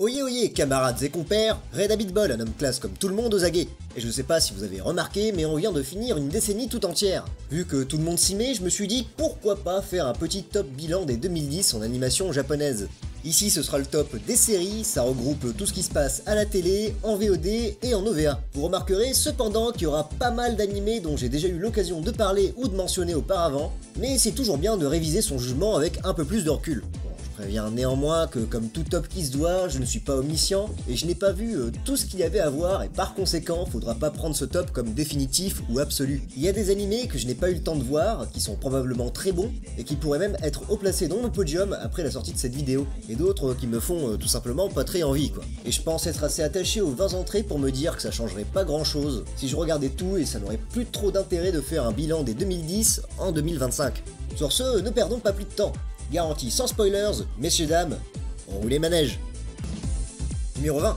Oyez oyez, camarades et compères, RedAbitbol, un homme classe comme tout le monde aux aguets. Et je sais pas si vous avez remarqué, mais on vient de finir une décennie tout entière. Vu que tout le monde s'y met, je me suis dit pourquoi pas faire un petit top bilan des 2010 en animation japonaise. Ici ce sera le top des séries, ça regroupe tout ce qui se passe à la télé, en VOD et en OVA. Vous remarquerez cependant qu'il y aura pas mal d'animés dont j'ai déjà eu l'occasion de parler ou de mentionner auparavant, mais c'est toujours bien de réviser son jugement avec un peu plus de recul. Je préviens néanmoins que comme tout top qui se doit, je ne suis pas omniscient et je n'ai pas vu tout ce qu'il y avait à voir et par conséquent, faudra pas prendre ce top comme définitif ou absolu. Il y a des animés que je n'ai pas eu le temps de voir, qui sont probablement très bons et qui pourraient même être haut placés dans le podium après la sortie de cette vidéo, et d'autres qui me font tout simplement pas très envie quoi. Et je pense être assez attaché aux 20 entrées pour me dire que ça changerait pas grand chose si je regardais tout et ça n'aurait plus trop d'intérêt de faire un bilan des 2010 en 2025. Sur ce, ne perdons pas plus de temps. Garantie sans spoilers, messieurs dames, roulez manège. Numéro 20.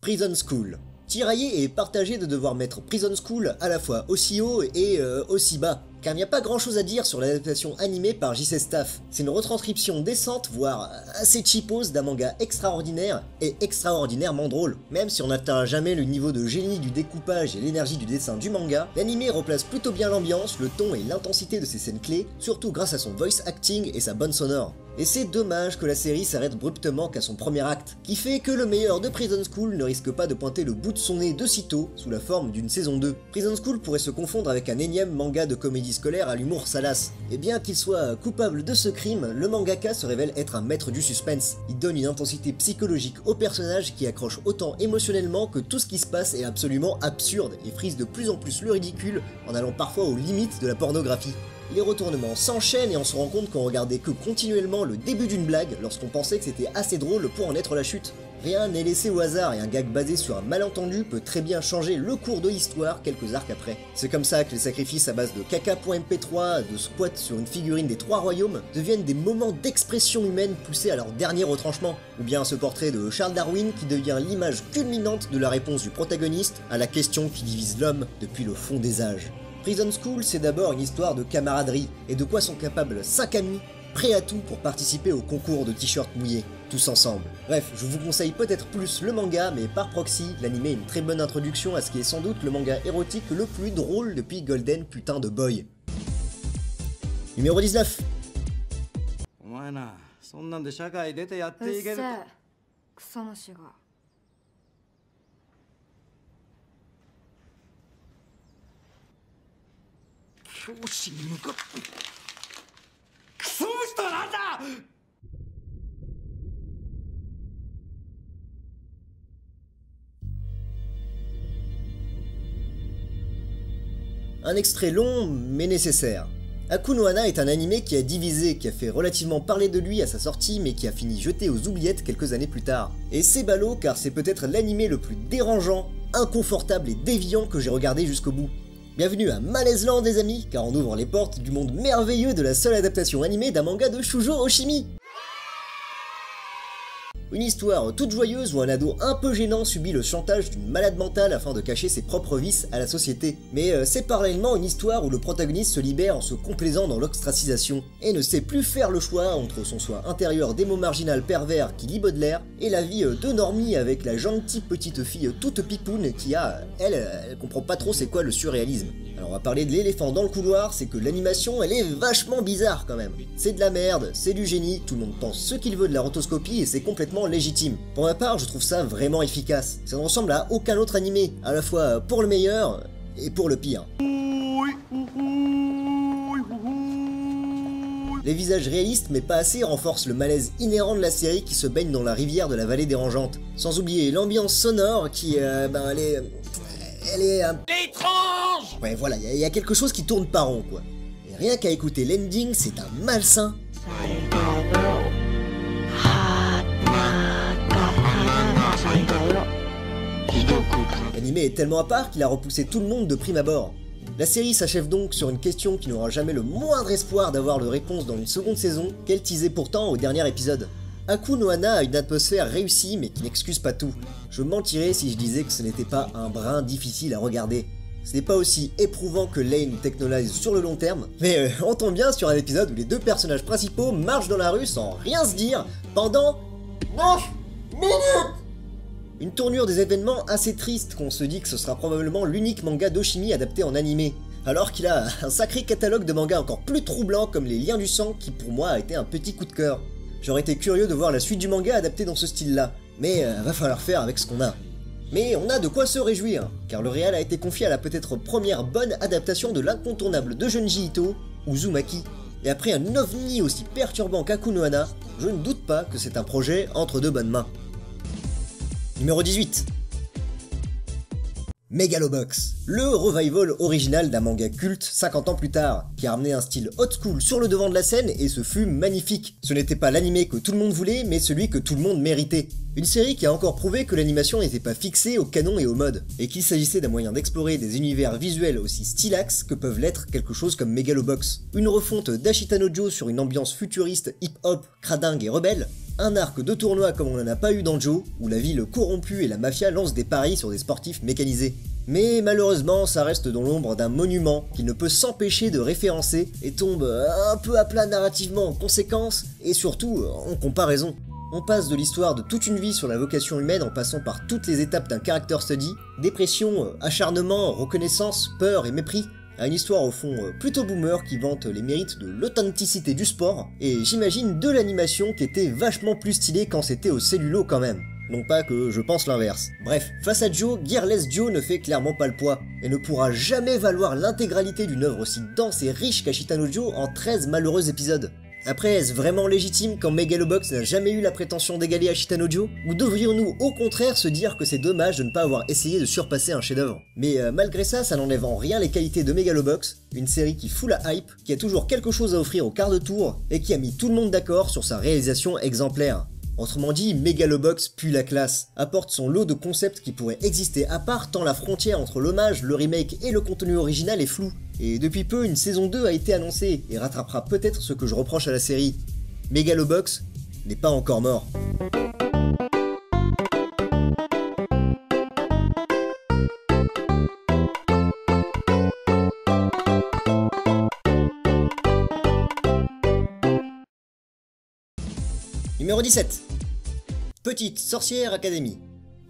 Prison School. Tiraillé et partagé de devoir mettre Prison School à la fois aussi haut et aussi bas, car il n'y a pas grand chose à dire sur l'adaptation animée par J.C. Staff. C'est une retranscription décente, voire assez cheapos d'un manga extraordinaire et extraordinairement drôle. Même si on n'atteint jamais le niveau de génie du découpage et l'énergie du dessin du manga, l'animé replace plutôt bien l'ambiance, le ton et l'intensité de ses scènes clés, surtout grâce à son voice acting et sa bande sonore. Et c'est dommage que la série s'arrête abruptement qu'à son premier acte, qui fait que le meilleur de Prison School ne risque pas de pointer le bout de son nez de sitôt sous la forme d'une saison 2. Prison School pourrait se confondre avec un énième manga de comédie scolaire à l'humour salace. Et bien qu'il soit coupable de ce crime, le mangaka se révèle être un maître du suspense. Il donne une intensité psychologique au personnage qui accroche autant émotionnellement que tout ce qui se passe est absolument absurde et frise de plus en plus le ridicule en allant parfois aux limites de la pornographie. Les retournements s'enchaînent et on se rend compte qu'on regardait que continuellement le début d'une blague lorsqu'on pensait que c'était assez drôle pour en être la chute. Rien n'est laissé au hasard et un gag basé sur un malentendu peut très bien changer le cours de l'histoire quelques arcs après. C'est comme ça que les sacrifices à base de caca.mp3, de squat sur une figurine des trois royaumes deviennent des moments d'expression humaine poussés à leur dernier retranchement. Ou bien ce portrait de Charles Darwin qui devient l'image culminante de la réponse du protagoniste à la question qui divise l'homme depuis le fond des âges. Prison School, c'est d'abord une histoire de camaraderie et de quoi sont capables 5 amis prêts à tout pour participer au concours de t-shirts mouillés, tous ensemble. Bref, je vous conseille peut-être plus le manga, mais par proxy, l'anime est une très bonne introduction à ce qui est sans doute le manga érotique le plus drôle depuis Golden Putain de Boy. Numéro 19. Un extrait long, mais nécessaire. Aku no Hana est un animé qui a divisé, qui a fait relativement parler de lui à sa sortie, mais qui a fini jeté aux oubliettes quelques années plus tard. Et c'est ballot car c'est peut-être l'animé le plus dérangeant, inconfortable et déviant que j'ai regardé jusqu'au bout. Bienvenue à Malaiseland des amis, car on ouvre les portes du monde merveilleux de la seule adaptation animée d'un manga de Shujo Oshimi. Une histoire toute joyeuse où un ado un peu gênant subit le chantage d'une malade mentale afin de cacher ses propres vices à la société. Mais c'est parallèlement une histoire où le protagoniste se libère en se complaisant dans l'ostracisation et ne sait plus faire le choix entre son soi intérieur démon marginal pervers qui lit Baudelaire et la vie de Normie avec la gentille petite fille toute pipoune qui a, elle comprend pas trop c'est quoi le surréalisme. Alors on va parler de l'éléphant dans le couloir, c'est que l'animation elle est vachement bizarre quand même. C'est de la merde, c'est du génie, tout le monde pense ce qu'il veut de la rotoscopie et c'est complètement légitime. Pour ma part, je trouve ça vraiment efficace. Ça ne ressemble à aucun autre animé, à la fois pour le meilleur et pour le pire. Les visages réalistes mais pas assez renforcent le malaise inhérent de la série qui se baigne dans la rivière de la vallée dérangeante. Sans oublier l'ambiance sonore qui, elle est étrange. Ouais voilà, il y a quelque chose qui tourne pas rond quoi. Et rien qu'à écouter l'ending, c'est un malsain. L'anime est tellement à part qu'il a repoussé tout le monde de prime abord. La série s'achève donc sur une question qui n'aura jamais le moindre espoir d'avoir de réponse dans une seconde saison, qu'elle teasait pourtant au dernier épisode. Aku no Hana a une atmosphère réussie mais qui n'excuse pas tout. Je mentirais si je disais que ce n'était pas un brin difficile à regarder. Ce n'est pas aussi éprouvant que Lain Technolize sur le long terme, mais on tombe bien sur un épisode où les deux personnages principaux marchent dans la rue sans rien se dire pendant... minutes. Une tournure des événements assez triste qu'on se dit que ce sera probablement l'unique manga d'Oshimi adapté en animé, alors qu'il a un sacré catalogue de mangas encore plus troublants comme Les Liens du Sang qui pour moi a été un petit coup de cœur. J'aurais été curieux de voir la suite du manga adapté dans ce style-là, mais va falloir faire avec ce qu'on a. Mais on a de quoi se réjouir, car le réal a été confié à la peut-être première bonne adaptation de l'incontournable de Junji Ito, Uzumaki. Et après un ovni aussi perturbant qu'Aku no Hana, je ne doute pas que c'est un projet entre deux bonnes mains. Numéro 18. Megalobox, le revival original d'un manga culte 50 ans plus tard, qui a ramené un style old school sur le devant de la scène et ce fut magnifique. Ce n'était pas l'animé que tout le monde voulait, mais celui que tout le monde méritait. Une série qui a encore prouvé que l'animation n'était pas fixée au canon et aux modes, et qu'il s'agissait d'un moyen d'explorer des univers visuels aussi stylax que peuvent l'être quelque chose comme Megalobox. Une refonte d'Ashita no Joe sur une ambiance futuriste hip-hop, cradingue et rebelle, un arc de tournoi comme on n'en a pas eu dans Joe, où la ville corrompue et la mafia lancent des paris sur des sportifs mécanisés. Mais malheureusement, ça reste dans l'ombre d'un monument qu'il ne peut s'empêcher de référencer et tombe un peu à plat narrativement en conséquence, et surtout en comparaison. On passe de l'histoire de toute une vie sur la vocation humaine en passant par toutes les étapes d'un character study, dépression, acharnement, reconnaissance, peur et mépris, à une histoire au fond plutôt boomer qui vante les mérites de l'authenticité du sport, et j'imagine de l'animation qui était vachement plus stylée quand c'était au cellulo quand même. Non pas que je pense l'inverse. Bref, face à Joe, Gearless Joe ne fait clairement pas le poids, et ne pourra jamais valoir l'intégralité d'une œuvre aussi dense et riche qu'Ashita no Joe en 13 malheureux épisodes. Après, est-ce vraiment légitime quand Megalobox n'a jamais eu la prétention d'égaler Ashita no Joe? Ou devrions-nous au contraire se dire que c'est dommage de ne pas avoir essayé de surpasser un chef-d'œuvre? Mais malgré ça, ça n'enlève en rien les qualités de Megalobox, une série qui fout la hype, qui a toujours quelque chose à offrir au quart de tour, et qui a mis tout le monde d'accord sur sa réalisation exemplaire. Autrement dit, Megalobox pue la classe, apporte son lot de concepts qui pourraient exister à part tant la frontière entre l'hommage, le remake et le contenu original est floue. Et depuis peu, une saison 2 a été annoncée et rattrapera peut-être ce que je reproche à la série. Megalobox n'est pas encore mort. Numéro 17. Petite Sorcière Academy.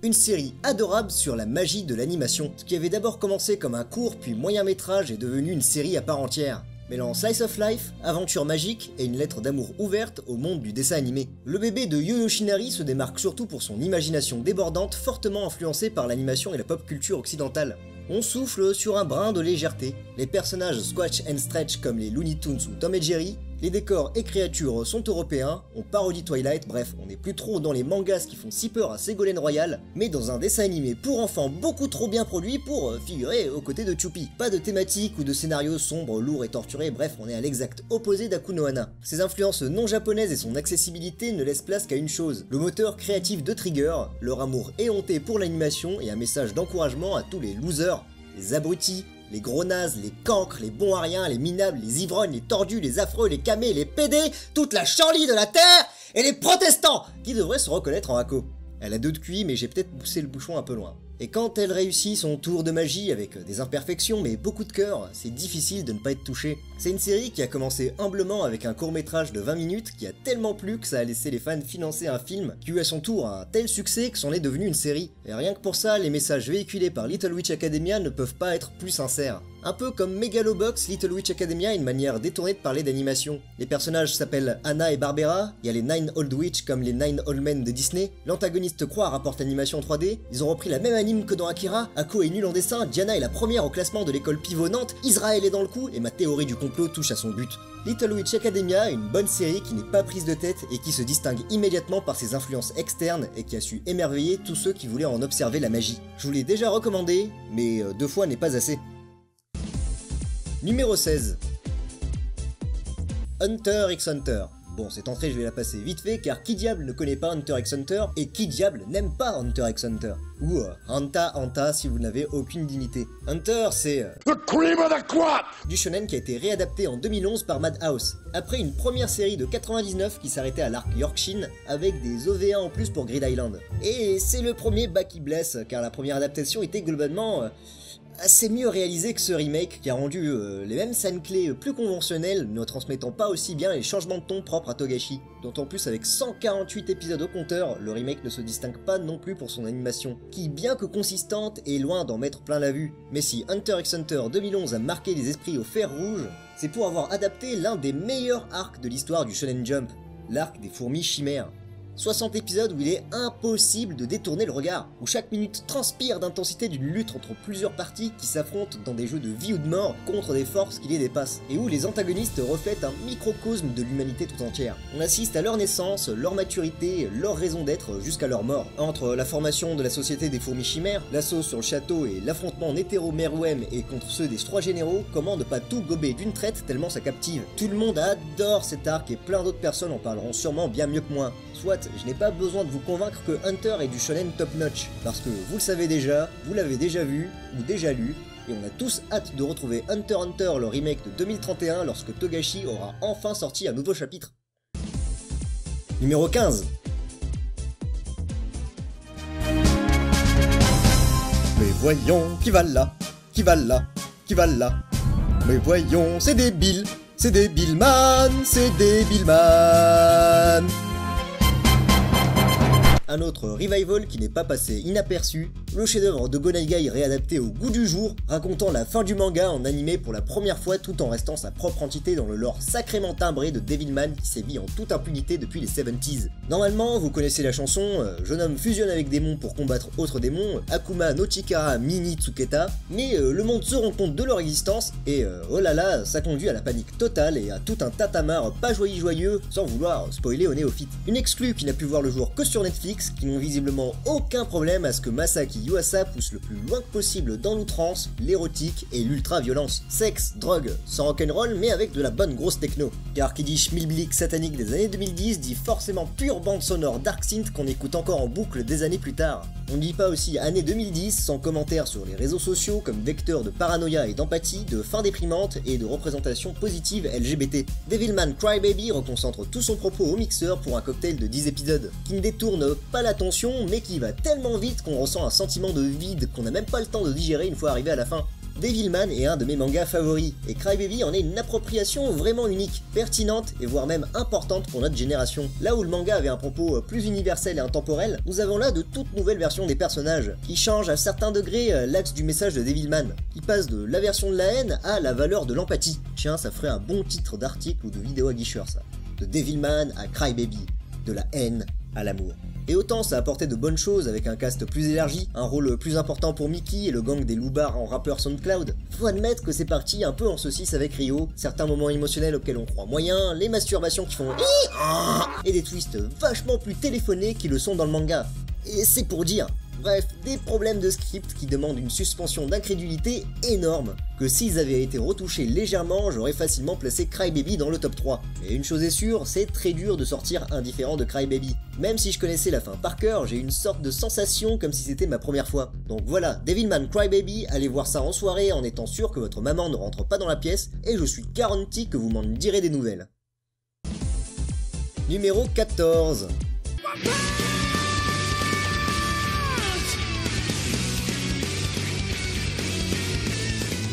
Une série adorable sur la magie de l'animation, ce qui avait d'abord commencé comme un court puis moyen métrage est devenu une série à part entière, mêlant slice of life, aventure magique et une lettre d'amour ouverte au monde du dessin animé. Le bébé de Yoyoshinari se démarque surtout pour son imagination débordante fortement influencée par l'animation et la pop culture occidentale. On souffle sur un brin de légèreté, les personnages squatch and stretch comme les Looney Tunes ou Tom et Jerry, les décors et créatures sont européens, on parodie Twilight, bref, on n'est plus trop dans les mangas qui font si peur à Ségolène Royal, mais dans un dessin animé pour enfants beaucoup trop bien produit pour figurer aux côtés de Choupi. Pas de thématiques ou de scénarios sombres, lourds et torturés, bref, on est à l'exact opposé d'Aku no Hana. Ses influences non japonaises et son accessibilité ne laissent place qu'à une chose, le moteur créatif de Trigger, leur amour éhonté pour l'animation et un message d'encouragement à tous les losers, les abrutis, les gros nazes, les cancres, les bons à rien, les minables, les ivrognes, les tordus, les affreux, les camés, les pédés, toute la charlie de la terre et les protestants qui devraient se reconnaître en Ako. Elle a deux de QI mais j'ai peut-être poussé le bouchon un peu loin. Et quand elle réussit son tour de magie avec des imperfections mais beaucoup de cœur, c'est difficile de ne pas être touché. C'est une série qui a commencé humblement avec un court-métrage de 20 minutes qui a tellement plu que ça a laissé les fans financer un film qui eut à son tour un tel succès que c'en est devenu une série. Et rien que pour ça, les messages véhiculés par Little Witch Academia ne peuvent pas être plus sincères. Un peu comme Megalobox, Little Witch Academia a une manière détournée de parler d'animation. Les personnages s'appellent Anna et Barbera, il y a les Nine Old Witch comme les Nine Old Men de Disney, l'antagoniste Croix rapporte l'animation 3D, ils ont repris la même anime que dans Akira, Ako est nul en dessin, Diana est la première au classement de l'école pivot Nantes, Israël est dans le coup et ma théorie du complot touche à son but. Little Witch Academia est une bonne série qui n'est pas prise de tête et qui se distingue immédiatement par ses influences externes et qui a su émerveiller tous ceux qui voulaient en observer la magie. Je vous l'ai déjà recommandé, mais deux fois n'est pas assez. Numéro 16. Hunter x Hunter. Bon, cette entrée je vais la passer vite fait car qui diable ne connaît pas Hunter x Hunter et qui diable n'aime pas Hunter x Hunter? Ou Hanta si vous n'avez aucune dignité. Hunter c'est the cream of the crop du shonen qui a été réadapté en 2011 par Madhouse. Après une première série de 99 qui s'arrêtait à l'arc Yorkshin avec des OVA en plus pour Grid Island. Et c'est le premier bas qui blesse car la première adaptation était globalement assez mieux réalisé que ce remake qui a rendu les mêmes scènes clés plus conventionnelles, ne transmettant pas aussi bien les changements de ton propres à Togashi. D'autant plus avec 148 épisodes au compteur, le remake ne se distingue pas non plus pour son animation, qui bien que consistante est loin d'en mettre plein la vue. Mais si Hunter x Hunter 2011 a marqué les esprits au fer rouge, c'est pour avoir adapté l'un des meilleurs arcs de l'histoire du Shonen Jump, l'arc des fourmis chimères. 60 épisodes où il est impossible de détourner le regard, où chaque minute transpire d'intensité d'une lutte entre plusieurs parties qui s'affrontent dans des jeux de vie ou de mort contre des forces qui les dépassent, et où les antagonistes reflètent un microcosme de l'humanité tout entière. On assiste à leur naissance, leur maturité, leur raison d'être jusqu'à leur mort. Entre la formation de la société des fourmis chimères, l'assaut sur le château et l'affrontement en hétéro-meruem et contre ceux des trois généraux, comment ne pas tout gober d'une traite tellement ça captive. Tout le monde adore cet arc et plein d'autres personnes en parleront sûrement bien mieux que moi. Soit, je n'ai pas besoin de vous convaincre que Hunter est du shonen top-notch, parce que vous le savez déjà, vous l'avez déjà vu, ou déjà lu, et on a tous hâte de retrouver Hunter x Hunter, le remake de 2031, lorsque Togashi aura enfin sorti un nouveau chapitre. Numéro 15. Mais voyons, qui va là? Qui va là? Qui va là? Mais voyons, c'est débile! C'est débile man! C'est débile man! Un autre revival qui n'est pas passé inaperçu, le chef-d'œuvre de Gonagai réadapté au goût du jour, racontant la fin du manga en animé pour la première fois tout en restant sa propre entité dans le lore sacrément timbré de Devilman qui sévit en toute impunité depuis les 70s. Normalement, vous connaissez la chanson, jeune homme fusionne avec démon pour combattre autre démon, Akuma no Chikara Mini Tsuketa, mais le monde se rend compte de leur existence et oh là là, ça conduit à la panique totale et à tout un tatamar pas joyeux sans vouloir spoiler aux néophytes. Une exclue qui n'a pu voir le jour que sur Netflix, qui n'ont visiblement aucun problème à ce que Masaki Yuasa pousse le plus loin que possible dans l'outrance, l'érotique et l'ultra-violence. Sexe, drogue, sans rock'n'roll mais avec de la bonne grosse techno. Car qui dit schmilblick satanique des années 2010 dit forcément pure bande sonore Dark Synth qu'on écoute encore en boucle des années plus tard. On ne dit pas aussi année 2010 sans commentaires sur les réseaux sociaux comme vecteur de paranoïa et d'empathie, de fin déprimante et de représentation positive LGBT. Devilman Crybaby reconcentre tout son propos au mixeur pour un cocktail de 10 épisodes, qui ne détourne pas l'attention mais qui va tellement vite qu'on ressent un sentiment de vide qu'on n'a même pas le temps de digérer une fois arrivé à la fin. Devilman est un de mes mangas favoris, et Crybaby en est une appropriation vraiment unique, pertinente et voire même importante pour notre génération. Là où le manga avait un propos plus universel et intemporel, nous avons là de toutes nouvelles versions des personnages, qui changent à certains degrés l'axe du message de Devilman, qui passe de l'aversion de la haine à la valeur de l'empathie. Tiens, ça ferait un bon titre d'article ou de vidéo à guicheur ça. De Devilman à Crybaby, de la haine à l'amour. Et autant ça apportait de bonnes choses avec un cast plus élargi, un rôle plus important pour Mickey et le gang des loupards en rappeur Soundcloud, faut admettre que c'est parti un peu en saucisse avec Ryo, certains moments émotionnels auxquels on croit moyen, les masturbations qui font et des twists vachement plus téléphonés qu'ils le sont dans le manga. Et c'est pour dire. Bref, des problèmes de script qui demandent une suspension d'incrédulité énorme, que s'ils avaient été retouchés légèrement, j'aurais facilement placé Crybaby dans le top 3. Et une chose est sûre, c'est très dur de sortir indifférent de Crybaby. Même si je connaissais la fin par cœur, j'ai une sorte de sensation comme si c'était ma première fois. Donc voilà, Devilman Crybaby, allez voir ça en soirée en étant sûr que votre maman ne rentre pas dans la pièce, et je suis garanti que vous m'en direz des nouvelles. Numéro 14.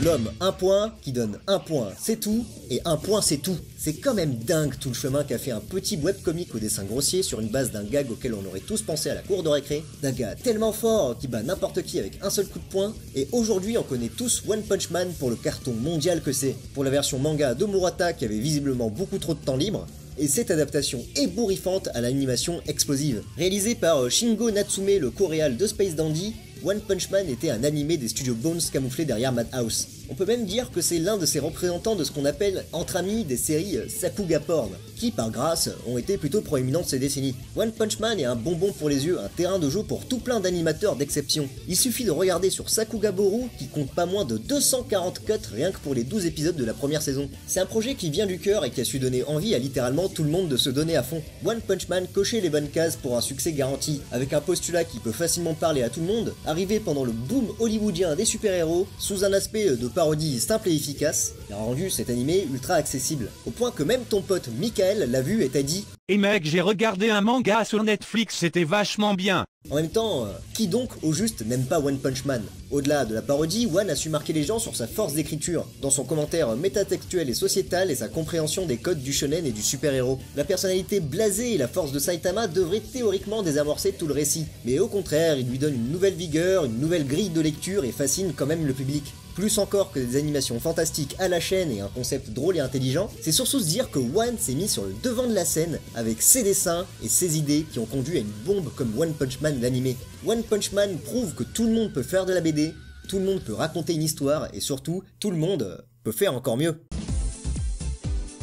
L'homme, un point, qui donne un point, c'est tout, et un point, c'est tout. C'est quand même dingue tout le chemin qu'a fait un petit webcomic au dessin grossier sur une base d'un gag auquel on aurait tous pensé à la cour de récré, d'un gars tellement fort qui bat n'importe qui avec un seul coup de poing, et aujourd'hui on connaît tous One Punch Man pour le carton mondial que c'est, pour la version manga de Murata qui avait visiblement beaucoup trop de temps libre, et cette adaptation ébouriffante à l'animation explosive. Réalisée par Shingo Natsume, le co-réal de Space Dandy, One Punch Man était un animé des studios Bones camouflé derrière Madhouse. On peut même dire que c'est l'un de ses représentants de ce qu'on appelle entre amis des séries Sakuga Porn, qui par grâce ont été plutôt proéminentes ces décennies. One Punch Man est un bonbon pour les yeux, un terrain de jeu pour tout plein d'animateurs d'exception. Il suffit de regarder sur Sakuga Boru qui compte pas moins de 240 cuts rien que pour les 12 épisodes de la première saison. C'est un projet qui vient du cœur et qui a su donner envie à littéralement tout le monde de se donner à fond. One Punch Man cochait les bonnes cases pour un succès garanti, avec un postulat qui peut facilement parler à tout le monde, arrivé pendant le boom hollywoodien des super-héros, sous un aspect de parodie simple et efficace, il a rendu cet animé ultra accessible, au point que même ton pote Michael l'a vu et t'a dit Et mec, j'ai regardé un manga sur Netflix, c'était vachement bien. En même temps, qui donc, au juste, n'aime pas One Punch Man? Au-delà de la parodie, One a su marquer les gens sur sa force d'écriture, dans son commentaire métatextuel et sociétal et sa compréhension des codes du shonen et du super-héros. La personnalité blasée et la force de Saitama devraient théoriquement désamorcer tout le récit, mais au contraire, il lui donne une nouvelle vigueur, une nouvelle grille de lecture et fascine quand même le public. Plus encore que des animations fantastiques à la chaîne et un concept drôle et intelligent, c'est surtout se dire que One s'est mis sur le devant de la scène avec ses dessins et ses idées qui ont conduit à une bombe comme One Punch Man l'animé. One Punch Man prouve que tout le monde peut faire de la BD, tout le monde peut raconter une histoire et surtout, tout le monde peut faire encore mieux.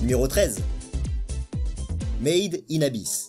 Numéro 13. Made in Abyss.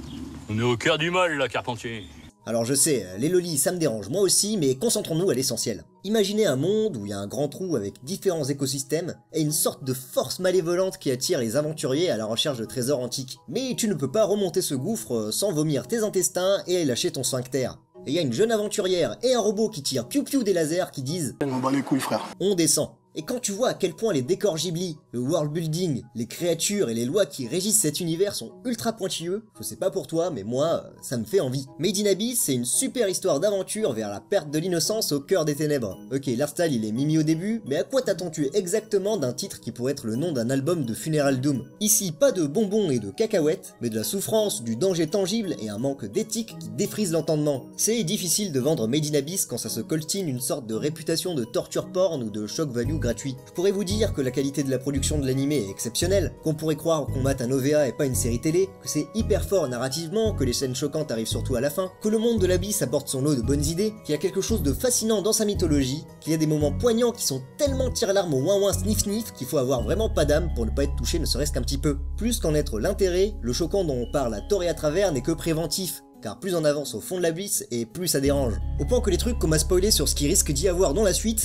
On est au cœur du mal là, Carpentier. Alors je sais, les lolis ça me dérange moi aussi, mais concentrons-nous à l'essentiel. Imaginez un monde où il y a un grand trou avec différents écosystèmes et une sorte de force malévolente qui attire les aventuriers à la recherche de trésors antiques. Mais tu ne peux pas remonter ce gouffre sans vomir tes intestins et lâcher ton sphincter. Et il y a une jeune aventurière et un robot qui tirent piou-piou des lasers qui disent « On bat les couilles frère ». On descend. Et quand tu vois à quel point les décors Ghibli, le world building, les créatures et les lois qui régissent cet univers sont ultra pointilleux, je sais pas pour toi, mais moi, ça me fait envie. Made in Abyss, c'est une super histoire d'aventure vers la perte de l'innocence au cœur des ténèbres. Ok, l'art-style il est mimi au début, mais à quoi t'attends-tu exactement d'un titre qui pourrait être le nom d'un album de Funeral Doom? Ici, pas de bonbons et de cacahuètes, mais de la souffrance, du danger tangible et un manque d'éthique qui défrise l'entendement. C'est difficile de vendre Made in Abyss quand ça se coltine une sorte de réputation de torture porn ou de shock value gratuit. Je pourrais vous dire que la qualité de la production de l'anime est exceptionnelle, qu'on pourrait croire qu'on mate un OVA et pas une série télé, que c'est hyper fort narrativement, que les scènes choquantes arrivent surtout à la fin, que le monde de l'abysse apporte son lot de bonnes idées, qu'il y a quelque chose de fascinant dans sa mythologie, qu'il y a des moments poignants qui sont tellement tire-larme au ouin-ouin sniff-sniff qu'il faut avoir vraiment pas d'âme pour ne pas être touché ne serait-ce qu'un petit peu. Plus qu'en être l'intérêt, le choquant dont on parle à tort et à travers n'est que préventif, car plus on avance au fond de l'abysse et plus ça dérange. Au point que les trucs qu'on m'a spoilé sur ce qui risque d'y avoir dans la suite,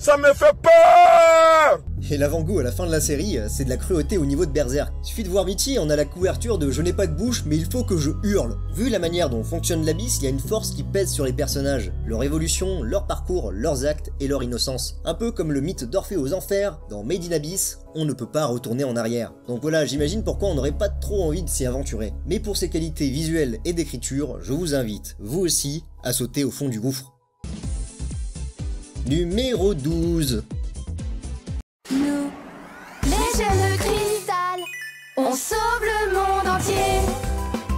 ça me fait peur! Et l'avant-goût à la fin de la série, c'est de la cruauté au niveau de Berserk. Suffit de voir Mitty, on a la couverture de « Je n'ai pas de bouche, mais il faut que je hurle ». Vu la manière dont fonctionne l'abysse, il y a une force qui pèse sur les personnages. Leur évolution, leur parcours, leurs actes et leur innocence. Un peu comme le mythe d'Orphée aux Enfers, dans Made in Abyss, on ne peut pas retourner en arrière. Donc voilà, j'imagine pourquoi on n'aurait pas trop envie de s'y aventurer. Mais pour ses qualités visuelles et d'écriture, je vous invite, vous aussi, à sauter au fond du gouffre. Numéro 12. Nous, les jeunes de cristal, on sauve le monde entier.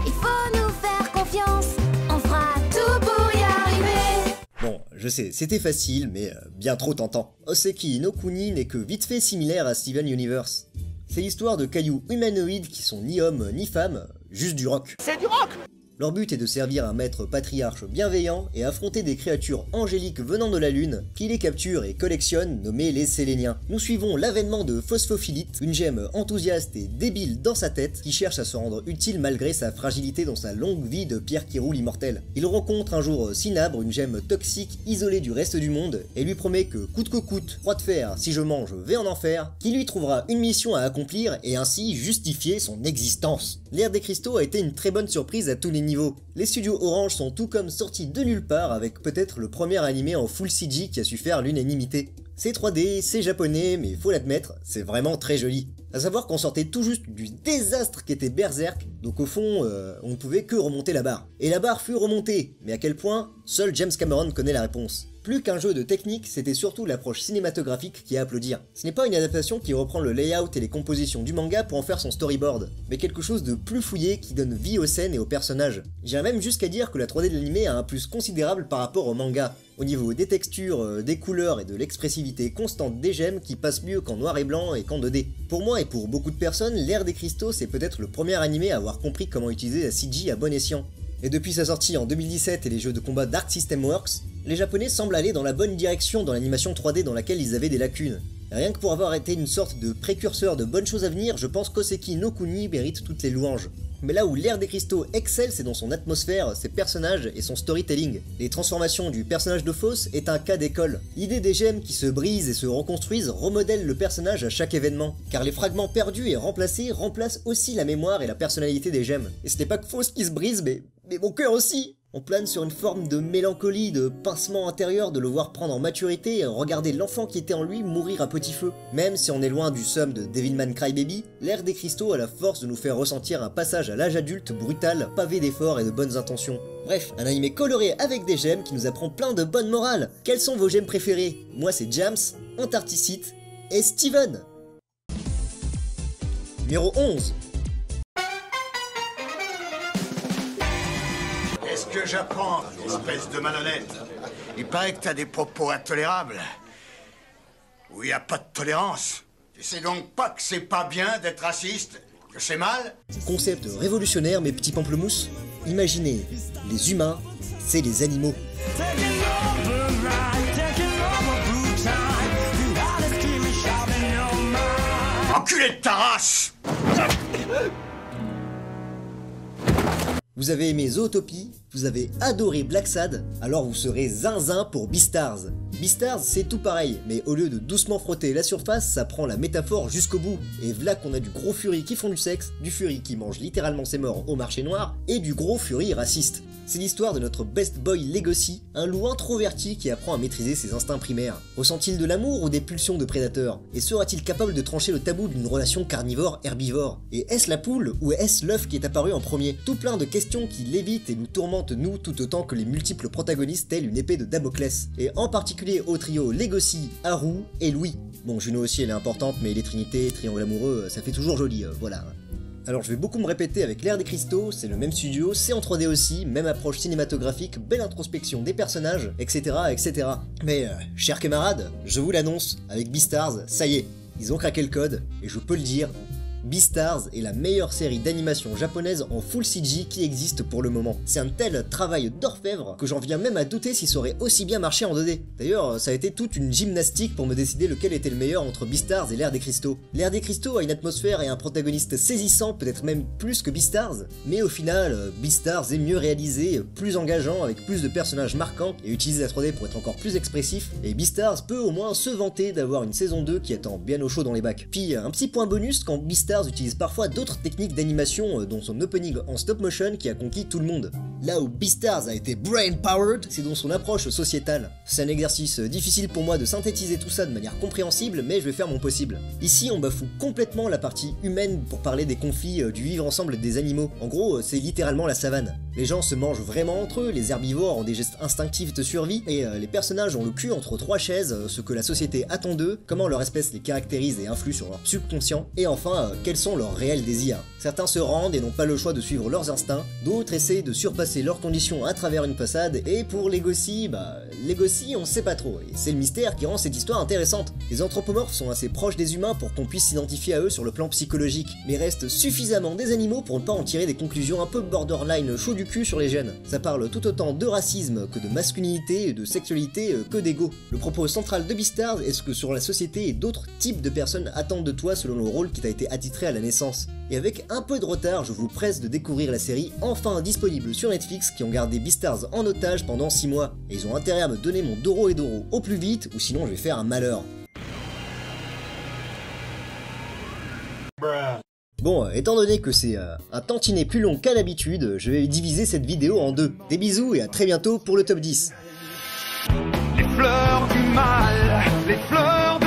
Il faut nous faire confiance, on fera tout pour y arriver. Bon, je sais, c'était facile, mais bien trop tentant. Oseki no Kuni n'est que vite fait similaire à Steven Universe. C'est l'histoire de cailloux humanoïdes qui sont ni hommes ni femmes, juste du roc. C'est du roc! Leur but est de servir un maître patriarche bienveillant et affronter des créatures angéliques venant de la lune qui les capturent et collectionnent, nommées les Séléniens. Nous suivons l'avènement de Phosphophyllite, une gemme enthousiaste et débile dans sa tête qui cherche à se rendre utile malgré sa fragilité dans sa longue vie de pierre qui roule immortelle. Il rencontre un jour Cinabre, une gemme toxique isolée du reste du monde, et lui promet que coûte que coûte, croix de fer, si je mange, vais en enfer, qui lui trouvera une mission à accomplir et ainsi justifier son existence. L'ère des cristaux a été une très bonne surprise à tous les niveaux. Les studios Orange sont tout comme sortis de nulle part avec peut-être le premier animé en full CG qui a su faire l'unanimité. C'est 3D, c'est japonais, mais faut l'admettre, c'est vraiment très joli. A savoir qu'on sortait tout juste du désastre qu'était Berserk, donc au fond, on ne pouvait que remonter la barre. Et la barre fut remontée, mais à quel point? Seul James Cameron connaît la réponse. Plus qu'un jeu de technique, c'était surtout l'approche cinématographique qui a à applaudir. Ce n'est pas une adaptation qui reprend le layout et les compositions du manga pour en faire son storyboard, mais quelque chose de plus fouillé qui donne vie aux scènes et aux personnages. J'irais même jusqu'à dire que la 3D de l'animé a un plus considérable par rapport au manga, au niveau des textures, des couleurs et de l'expressivité constante des gemmes qui passent mieux qu'en noir et blanc et qu'en 2D. Pour moi et pour beaucoup de personnes, l'ère des cristaux c'est peut-être le premier animé à avoir compris comment utiliser la CG à bon escient. Et depuis sa sortie en 2017 et les jeux de combat d'Arc System Works, les Japonais semblent aller dans la bonne direction dans l'animation 3D dans laquelle ils avaient des lacunes. Rien que pour avoir été une sorte de précurseur de bonnes choses à venir, je pense qu'Oseki no Kuni mérite toutes les louanges. Mais là où l'ère des cristaux excelle, c'est dans son atmosphère, ses personnages et son storytelling. Les transformations du personnage de Foss est un cas d'école. L'idée des gemmes qui se brisent et se reconstruisent remodèle le personnage à chaque événement, car les fragments perdus et remplacés remplacent aussi la mémoire et la personnalité des gemmes. Et ce n'est pas que Foss qui se brise, mais mon cœur aussi. On plane sur une forme de mélancolie, de pincement intérieur de le voir prendre en maturité et regarder l'enfant qui était en lui mourir à petit feu. Même si on est loin du somme de Devilman Crybaby, l'ère des cristaux a la force de nous faire ressentir un passage à l'âge adulte brutal, pavé d'efforts et de bonnes intentions. Bref, un animé coloré avec des gemmes qui nous apprend plein de bonnes morales. Quelles sont vos gemmes préférées? Moi c'est James, Antarcticite et Steven. Numéro 11. Que j'apprends, espèce de malhonnête. Il paraît que t'as des propos intolérables. Où il n'y a pas de tolérance. Tu sais donc pas que c'est pas bien d'être raciste, que c'est mal. Concept révolutionnaire, mes petits pamplemousses. Imaginez, les humains, c'est les animaux. Enculé de ta race! Vous avez aimé Zootopie, vous avez adoré Black Sad, alors vous serez zinzin pour Beastars. Beastars c'est tout pareil, mais au lieu de doucement frotter la surface, ça prend la métaphore jusqu'au bout. Et voilà qu'on a du gros furie qui font du sexe, du furie qui mange littéralement ses morts au marché noir, et du gros furie raciste. C'est l'histoire de notre best boy Legosi, un loup introverti qui apprend à maîtriser ses instincts primaires. Ressent-il de l'amour ou des pulsions de prédateurs? Et sera-t-il capable de trancher le tabou d'une relation carnivore-herbivore? Et est-ce la poule ou est-ce l'œuf qui est apparu en premier? Tout plein de questions qui l'évitent et nous tourmentent nous tout autant que les multiples protagonistes tels une épée de Damoclès. Et en particulier au trio Legosi, Haru et Louis. Bon, Juno aussi elle est importante, mais les trinités, triangle amoureux, ça fait toujours joli, voilà. Alors je vais beaucoup me répéter avec l'ère des cristaux, c'est le même studio, c'est en 3D aussi, même approche cinématographique, belle introspection des personnages, etc, etc. Mais chers camarades, je vous l'annonce, avec Beastars, ça y est, ils ont craqué le code, et je peux le dire, Beastars est la meilleure série d'animation japonaise en full CG qui existe pour le moment. C'est un tel travail d'orfèvre que j'en viens même à douter si ça aurait aussi bien marché en 2D. D'ailleurs, ça a été toute une gymnastique pour me décider lequel était le meilleur entre Beastars et l'ère des cristaux. L'ère des cristaux a une atmosphère et un protagoniste saisissant, peut-être même plus que Beastars, mais au final, Beastars est mieux réalisé, plus engageant, avec plus de personnages marquants et utilise la 3D pour être encore plus expressif, et Beastars peut au moins se vanter d'avoir une saison 2 qui attend bien au chaud dans les bacs. Puis, un petit point bonus quand Beastars utilise parfois d'autres techniques d'animation, dont son opening en stop motion qui a conquis tout le monde. Là où Beastars a été brain powered, c'est dans son approche sociétale. C'est un exercice difficile pour moi de synthétiser tout ça de manière compréhensible, mais je vais faire mon possible. Ici, on bafoue complètement la partie humaine pour parler des conflits du vivre ensemble des animaux. En gros, c'est littéralement la savane. Les gens se mangent vraiment entre eux, les herbivores ont des gestes instinctifs de survie, et les personnages ont le cul entre trois chaises, ce que la société attend d'eux, comment leur espèce les caractérise et influe sur leur subconscient, et enfin, quels sont leurs réels désirs. Certains se rendent et n'ont pas le choix de suivre leurs instincts, d'autres essaient de surpasser leurs conditions à travers une façade, et pour Legosi, Legosi on sait pas trop, et c'est le mystère qui rend cette histoire intéressante. Les anthropomorphes sont assez proches des humains pour qu'on puisse s'identifier à eux sur le plan psychologique, mais restent suffisamment des animaux pour ne pas en tirer des conclusions un peu borderline chaud du cul sur les gènes. Ça parle tout autant de racisme que de masculinité, de sexualité que d'ego. Le propos central de Beastars est ce que sur la société et d'autres types de personnes attendent de toi selon le rôle qui t'a été attitré à la naissance. Et avec un peu de retard, je vous presse de découvrir la série enfin disponible sur Netflix qui ont gardé Beastars en otage pendant 6 mois. Et ils ont intérêt à me donner mon Doro et Doro au plus vite ou sinon je vais faire un malheur. Bon, étant donné que c'est un tantinet plus long qu'à l'habitude, je vais diviser cette vidéo en deux. Des bisous et à très bientôt pour le top 10. Les fleurs du mal, les fleurs